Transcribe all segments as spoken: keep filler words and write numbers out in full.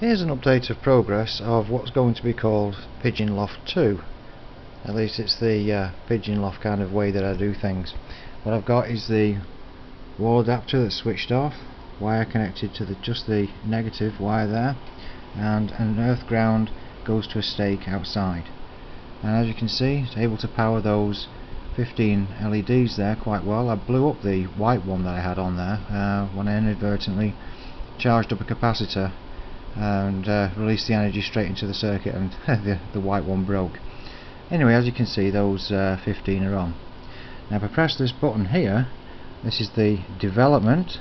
Here's an update of progress of what's going to be called Pigeon Loft two. At least it's the uh, Pigeon Loft kind of way that I do things. What I've got is the wall adapter that's switched off, wire connected to the just the negative wire there, and an earth ground goes to a stake outside. And as you can see, it's able to power those fifteen L E Ds there quite well. I blew up the white one that I had on there uh, when I inadvertently charged up a capacitor and uh, released the energy straight into the circuit, and the, the white one broke. Anyway, as you can see, those uh, fifteen are on. Now if I press this button here, this is the development,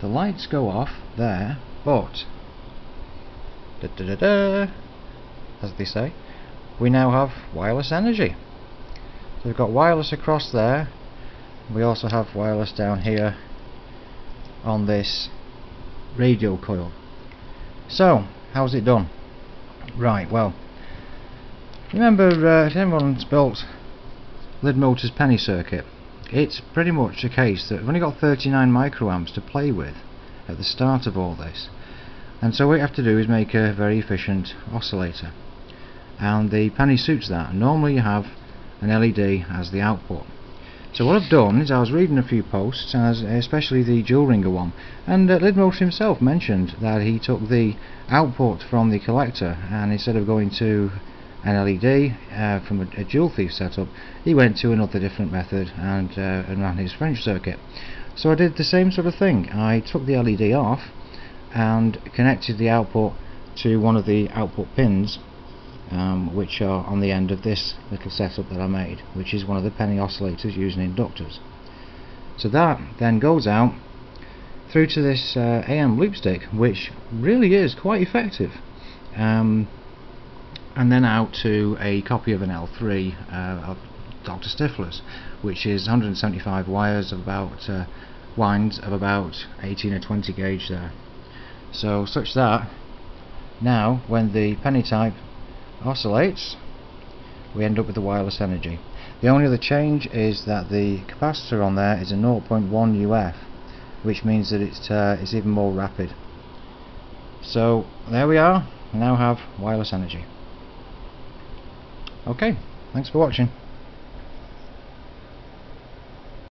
the lights go off there, but da da da da, as they say, we now have wireless energy. So we've got wireless across there, we also have wireless down here on this radio coil. So, how's it done? Right, well, remember uh, if anyone's built Lidmotor's Penny circuit, it's pretty much a case that we've only got thirty-nine microamps to play with at the start of all this, and so what you have to do is make a very efficient oscillator, and the Penny suits that. Normally you have an L E D as the output. So what I've done is I was reading a few posts, especially the Joule Ringer one, and uh, Lidmotor himself mentioned that he took the output from the collector, and instead of going to an L E D uh, from a, a Joule Thief setup, he went to another different method and, uh, and ran his French circuit. So I did the same sort of thing. I took the L E D off and connected the output to one of the output pins, Um, which are on the end of this little setup that I made, which is one of the Penny oscillators using inductors. So that then goes out through to this uh, A M loop stick, which really is quite effective, um, and then out to a copy of an L three uh, of Doctor Stiffler's, which is one hundred seventy-five wires of about uh, winds of about eighteen or twenty gauge there. So such that now when the Penny type oscillates, we end up with the wireless energy. The only other change is that the capacitor on there is a zero point one U F, which means that it's, uh, it's even more rapid. So there we are, we now have wireless energy. Okay, thanks for watching.